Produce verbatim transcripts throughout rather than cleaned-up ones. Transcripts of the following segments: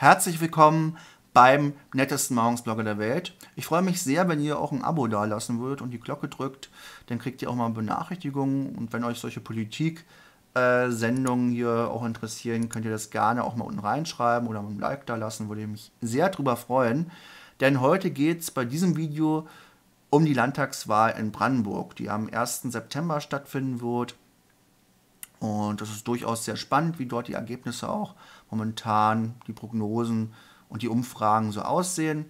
Herzlich willkommen beim nettesten Meinungsblogger der Welt. Ich freue mich sehr, wenn ihr auch ein Abo da lassen würdet und die Glocke drückt, dann kriegt ihr auch mal Benachrichtigungen. Und wenn euch solche Politik-Sendungen hier auch interessieren, könnt ihr das gerne auch mal unten reinschreiben oder ein Like da lassen, würde ich mich sehr drüber freuen. Denn heute geht es bei diesem Video um die Landtagswahl in Brandenburg, die am ersten September stattfinden wird. Und das ist durchaus sehr spannend, wie dort die Ergebnisse auch momentan, die Prognosen und die Umfragen so aussehen.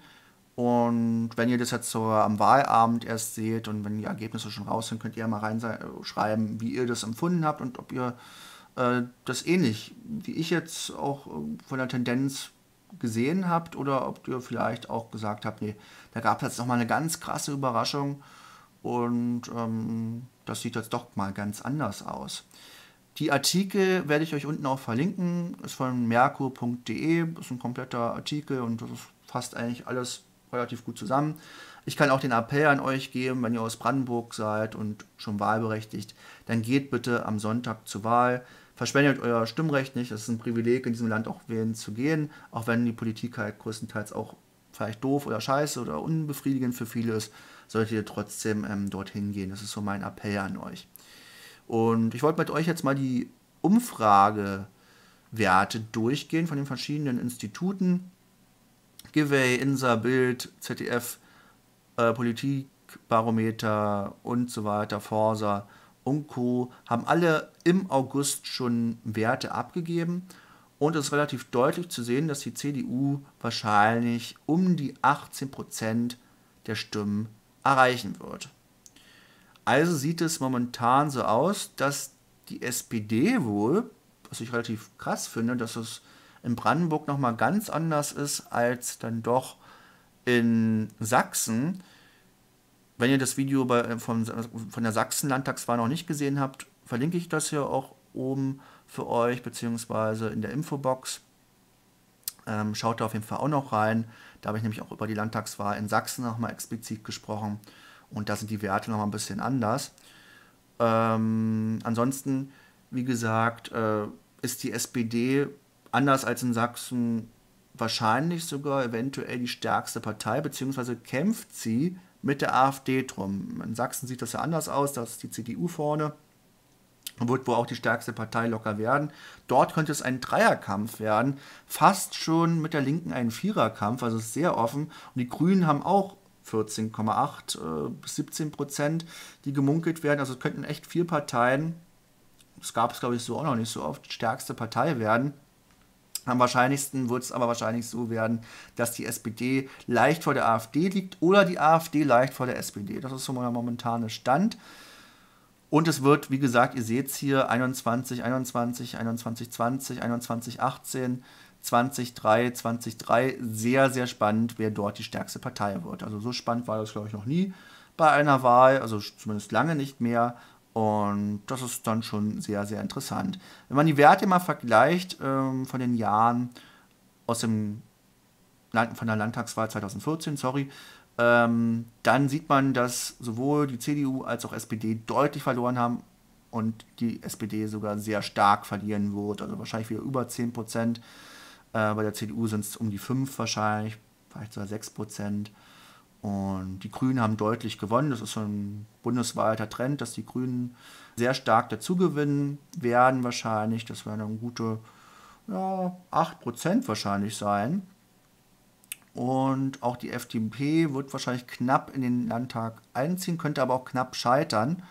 Und wenn ihr das jetzt so am Wahlabend erst seht und wenn die Ergebnisse schon raus sind, könnt ihr mal reinschreiben, wie ihr das empfunden habt und ob ihr äh, das ähnlich, wie ich jetzt auch äh, von der Tendenz gesehen habt oder ob ihr vielleicht auch gesagt habt, nee, da gab es jetzt nochmal eine ganz krasse Überraschung und ähm, das sieht jetzt doch mal ganz anders aus. Die Artikel werde ich euch unten auch verlinken, ist von merkur punkt de, ist ein kompletter Artikel und das fasst eigentlich alles relativ gut zusammen. Ich kann auch den Appell an euch geben, wenn ihr aus Brandenburg seid und schon wahlberechtigt, dann geht bitte am Sonntag zur Wahl, verschwendet euer Stimmrecht nicht, es ist ein Privileg in diesem Land auch wählen zu gehen, auch wenn die Politik halt größtenteils auch vielleicht doof oder scheiße oder unbefriedigend für viele ist, solltet ihr trotzdem ähm, dorthin gehen, das ist so mein Appell an euch. Und ich wollte mit euch jetzt mal die Umfragewerte durchgehen von den verschiedenen Instituten. Giveaway, INSA, BILD, Z D F, äh, Politikbarometer und so weiter, Forsa und Co. haben alle im August schon Werte abgegeben. Und es ist relativ deutlich zu sehen, dass die C D U wahrscheinlich um die achtzehn Prozent der Stimmen erreichen wird. Also sieht es momentan so aus, dass die S P D wohl, was ich relativ krass finde, dass es in Brandenburg nochmal ganz anders ist als dann doch in Sachsen. Wenn ihr das Video bei, von, von der Sachsen-Landtagswahl noch nicht gesehen habt, verlinke ich das hier auch oben für euch, beziehungsweise in der Infobox. Ähm, schaut da auf jeden Fall auch noch rein. Da habe ich nämlich auch über die Landtagswahl in Sachsen nochmal explizit gesprochen. Und da sind die Werte nochmal ein bisschen anders. Ähm, ansonsten, wie gesagt, äh, ist die S P D anders als in Sachsen wahrscheinlich sogar eventuell die stärkste Partei, beziehungsweise kämpft sie mit der A F D drum. In Sachsen sieht das ja anders aus, da ist die C D U vorne und wird wohl auch die stärkste Partei locker werden. Dort könnte es ein Dreierkampf werden, fast schon mit der Linken ein Viererkampf, also ist sehr offen. Und die Grünen haben auch vierzehn Komma acht bis siebzehn Prozent, die gemunkelt werden. Also es könnten echt vier Parteien, das gab es glaube ich so auch noch nicht so oft, die stärkste Partei werden. Am wahrscheinlichsten wird es aber wahrscheinlich so werden, dass die S P D leicht vor der A F D liegt oder die A F D leicht vor der S P D. Das ist so der momentane Stand. Und es wird, wie gesagt, ihr seht es hier, einundzwanzig, einundzwanzig, einundzwanzig, zwanzig, einundzwanzig, achtzehn, zwanzig, drei, zwanzig, drei, sehr, sehr spannend, wer dort die stärkste Partei wird. Also so spannend war das, glaube ich, noch nie bei einer Wahl, also zumindest lange nicht mehr. Und das ist dann schon sehr, sehr interessant. Wenn man die Werte mal vergleicht ähm, von den Jahren aus dem Land, von der Landtagswahl zweitausendvierzehn, sorry, ähm, dann sieht man, dass sowohl die C D U als auch S P D deutlich verloren haben und die S P D sogar sehr stark verlieren wird, also wahrscheinlich wieder über zehn Prozent. Bei der C D U sind es um die fünf wahrscheinlich, vielleicht sogar sechs Prozent. Und die Grünen haben deutlich gewonnen. Das ist so ein bundesweiter Trend, dass die Grünen sehr stark dazugewinnen werden wahrscheinlich. Das werden dann gute ja, acht Prozent wahrscheinlich sein. Und auch die F D P wird wahrscheinlich knapp in den Landtag einziehen, könnte aber auch knapp scheitern.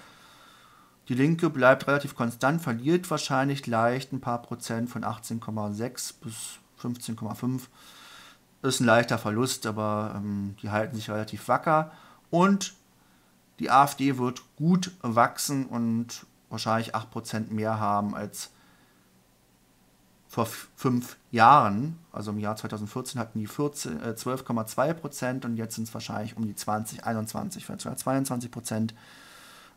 Die Linke bleibt relativ konstant, verliert wahrscheinlich leicht ein paar Prozent von achtzehn Komma sechs bis fünfzehn Komma fünf. Ist ein leichter Verlust, aber ähm, die halten sich relativ wacker. Und die A F D wird gut wachsen und wahrscheinlich acht Prozent mehr haben als vor fünf Jahren. Also im Jahr zweitausendvierzehn hatten die zwölf Komma zwei Prozent und jetzt sind es wahrscheinlich um die zwanzig, einundzwanzig, vielleicht zweiundzwanzig Prozent.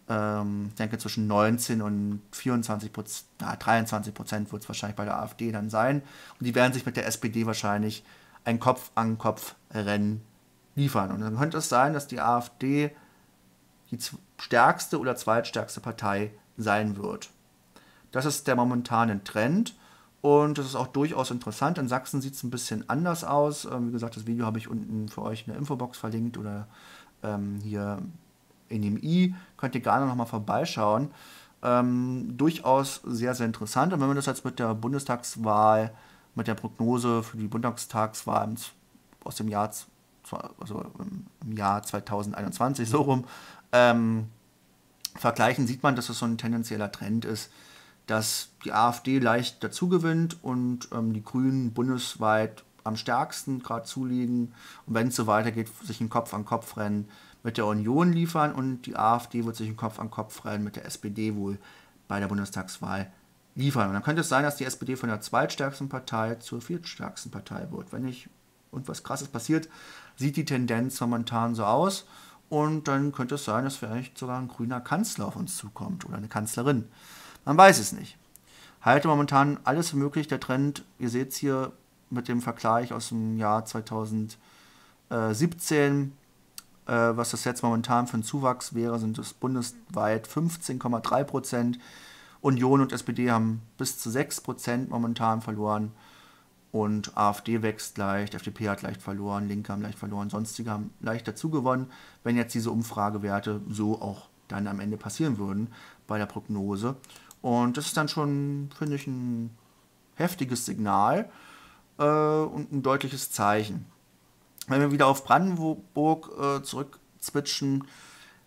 Ich denke, zwischen neunzehn und vierundzwanzig Prozent, na, dreiundzwanzig Prozent wird es wahrscheinlich bei der A F D dann sein. Und die werden sich mit der S P D wahrscheinlich ein Kopf-an-Kopf-Rennen liefern. Und dann könnte es sein, dass die A F D die stärkste oder zweitstärkste Partei sein wird. Das ist der momentane Trend. Und das ist auch durchaus interessant. In Sachsen sieht es ein bisschen anders aus. Ähm, wie gesagt, das Video habe ich unten für euch in der Infobox verlinkt oder ähm, hier in dem i. Könnt ihr gerne nochmal vorbeischauen. Ähm, durchaus sehr, sehr interessant. Und wenn man das jetzt mit der Bundestagswahl, mit der Prognose für die Bundestagswahl im, aus dem Jahr, also im Jahr zweitausendeinundzwanzig so rum, ähm, vergleichen, sieht man, dass das so ein tendenzieller Trend ist, dass die AfD leicht dazu gewinnt und ähm, die Grünen bundesweit am stärksten gerade zuliegen und wenn es so weitergeht, sich ein Kopf-an-Kopf-Rennen mit der Union liefern und die AfD wird sich ein Kopf-an-Kopf-Rennen mit der S P D wohl bei der Bundestagswahl liefern. Und dann könnte es sein, dass die S P D von der zweitstärksten Partei zur viertstärksten Partei wird. Wenn nicht irgendwas Krasses passiert, sieht die Tendenz momentan so aus und dann könnte es sein, dass vielleicht sogar ein grüner Kanzler auf uns zukommt oder eine Kanzlerin. Man weiß es nicht. Halte momentan alles für möglich. Der Trend, ihr seht es hier mit dem Vergleich aus dem Jahr zweitausendsiebzehn, äh, was das jetzt momentan für ein Zuwachs wäre, sind es bundesweit fünfzehn Komma drei Prozent. Union und S P D haben bis zu sechs Prozent momentan verloren. Und AfD wächst leicht, F D P hat leicht verloren, Linke haben leicht verloren, Sonstige haben leicht dazu gewonnen, wenn jetzt diese Umfragewerte so auch dann am Ende passieren würden bei der Prognose. Und das ist dann schon, finde ich, ein heftiges Signal äh, und ein deutliches Zeichen. Wenn wir wieder auf Brandenburg äh, zurückzwitschen,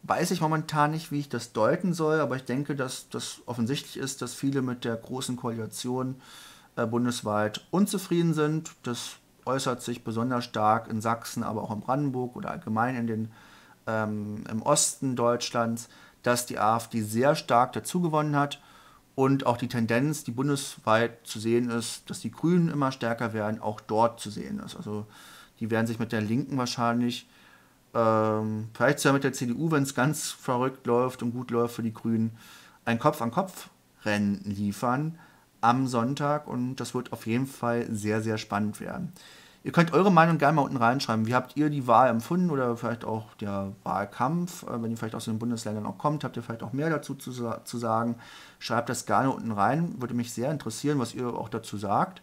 weiß ich momentan nicht, wie ich das deuten soll, aber ich denke, dass das offensichtlich ist, dass viele mit der großen Koalition äh, bundesweit unzufrieden sind. Das äußert sich besonders stark in Sachsen, aber auch in Brandenburg oder allgemein in den Ähm, im Osten Deutschlands, dass die AfD sehr stark dazu gewonnen hat und auch die Tendenz, die bundesweit zu sehen ist, dass die Grünen immer stärker werden, auch dort zu sehen ist. Also die werden sich mit der Linken wahrscheinlich, ähm, vielleicht sogar mit der C D U, wenn es ganz verrückt läuft und gut läuft für die Grünen, ein Kopf-an-Kopf-Rennen liefern am Sonntag und das wird auf jeden Fall sehr, sehr spannend werden. Ihr könnt eure Meinung gerne mal unten reinschreiben. Wie habt ihr die Wahl empfunden oder vielleicht auch der Wahlkampf? Wenn ihr vielleicht aus den Bundesländern auch kommt, habt ihr vielleicht auch mehr dazu zu, zu sagen. Schreibt das gerne unten rein. Würde mich sehr interessieren, was ihr auch dazu sagt.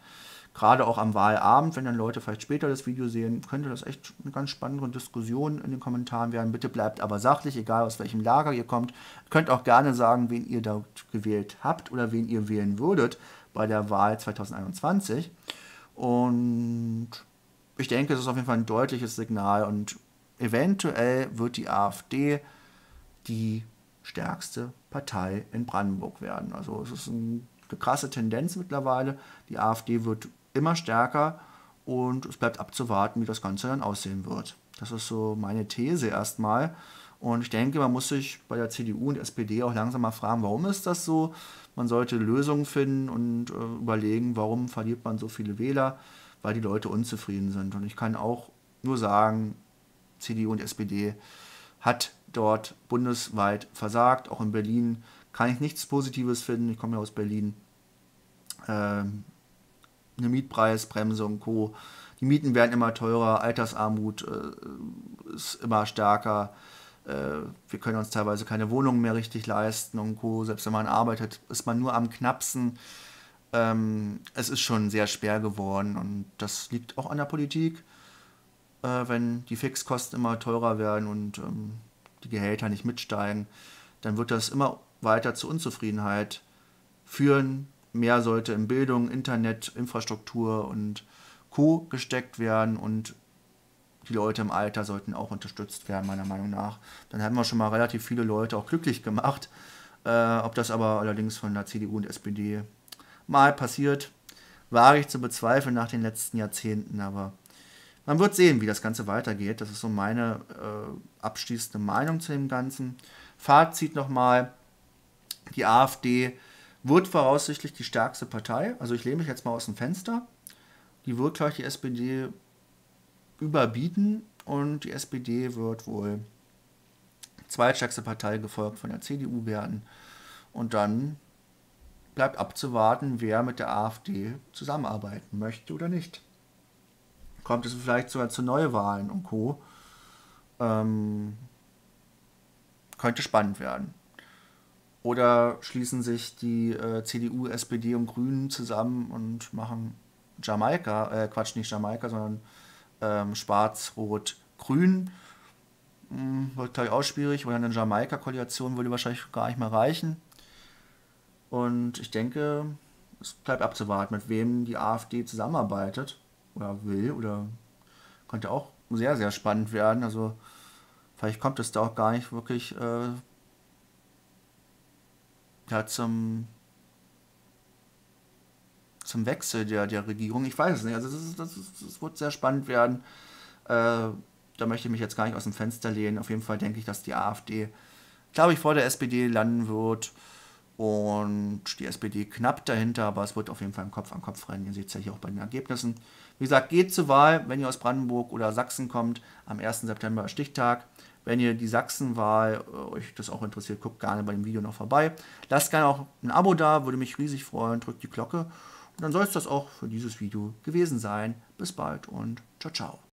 Gerade auch am Wahlabend, wenn dann Leute vielleicht später das Video sehen, könnte das echt eine ganz spannende Diskussion in den Kommentaren werden. Bitte bleibt aber sachlich, egal aus welchem Lager ihr kommt. Ihr könnt auch gerne sagen, wen ihr da gewählt habt oder wen ihr wählen würdet bei der Wahl zweitausendeinundzwanzig. Und ich denke, es ist auf jeden Fall ein deutliches Signal und eventuell wird die AfD die stärkste Partei in Brandenburg werden. Also es ist eine krasse Tendenz mittlerweile. Die AfD wird immer stärker und es bleibt abzuwarten, wie das Ganze dann aussehen wird. Das ist so meine These erstmal. Und ich denke, man muss sich bei der C D U und S P D auch langsam mal fragen, warum ist das so? Man sollte Lösungen finden und äh, überlegen, warum verliert man so viele Wähler? Weil die Leute unzufrieden sind. Und ich kann auch nur sagen, C D U und S P D hat dort bundesweit versagt. Auch in Berlin kann ich nichts Positives finden. Ich komme ja aus Berlin. Ähm, eine Mietpreisbremse und Co. Die Mieten werden immer teurer. Altersarmut äh, ist immer stärker. Äh, wir können uns teilweise keine Wohnungen mehr richtig leisten und Co. Selbst wenn man arbeitet, ist man nur am knappsten. Ähm, es ist schon sehr schwer geworden und das liegt auch an der Politik, äh, wenn die Fixkosten immer teurer werden und ähm, die Gehälter nicht mitsteigen, dann wird das immer weiter zu Unzufriedenheit führen. Mehr sollte in Bildung, Internet, Infrastruktur und Co. gesteckt werden und die Leute im Alter sollten auch unterstützt werden, meiner Meinung nach. Dann haben wir schon mal relativ viele Leute auch glücklich gemacht, äh, ob das aber allerdings von der C D U und S P D mal passiert, war ich zu bezweifeln nach den letzten Jahrzehnten, aber man wird sehen, wie das Ganze weitergeht. Das ist so meine äh, abschließende Meinung zu dem Ganzen. Fazit nochmal, die AfD wird voraussichtlich die stärkste Partei, also ich lehne mich jetzt mal aus dem Fenster, die wird gleich die S P D überbieten und die S P D wird wohl zweitstärkste Partei gefolgt von der C D U werden und dann bleibt abzuwarten, wer mit der AfD zusammenarbeiten möchte oder nicht. Kommt es vielleicht sogar zu Neuwahlen und Co. Ähm, könnte spannend werden. Oder schließen sich die äh, C D U, S P D und Grünen zusammen und machen Jamaika, äh, Quatsch, nicht Jamaika, sondern ähm, Schwarz, Rot, Grün. Hm, wird glaube ich auch schwierig, weil eine Jamaika-Koalition würde wahrscheinlich gar nicht mehr reichen. Und ich denke, es bleibt abzuwarten, mit wem die A F D zusammenarbeitet oder will, oder könnte auch sehr, sehr spannend werden. Also vielleicht kommt es da auch gar nicht wirklich äh, ja, zum, zum Wechsel der, der Regierung. Ich weiß es nicht. Also das, ist, das, ist, das wird sehr spannend werden. Äh, da möchte ich mich jetzt gar nicht aus dem Fenster lehnen. Auf jeden Fall denke ich, dass die A F D, glaube ich, vor der S P D landen wird. Und die S P D knapp dahinter, aber es wird auf jeden Fall im Kopf an Kopf rennen. Ihr seht es ja hier auch bei den Ergebnissen. Wie gesagt, geht zur Wahl, wenn ihr aus Brandenburg oder Sachsen kommt, am ersten September Stichtag. Wenn ihr die Sachsenwahl, äh, euch das auch interessiert, guckt gerne bei dem Video noch vorbei. Lasst gerne auch ein Abo da, würde mich riesig freuen, drückt die Glocke. Und dann soll es das auch für dieses Video gewesen sein. Bis bald und ciao, ciao.